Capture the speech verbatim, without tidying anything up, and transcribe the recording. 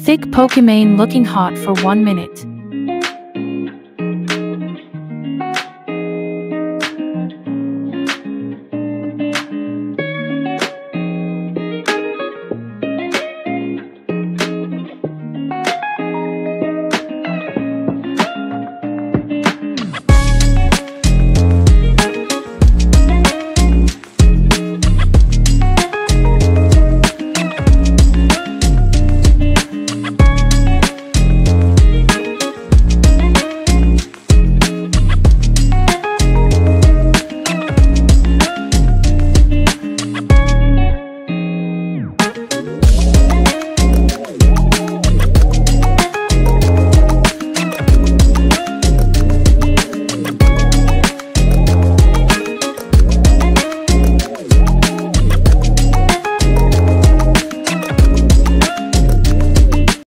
Thick Pokimane looking hot for one minute.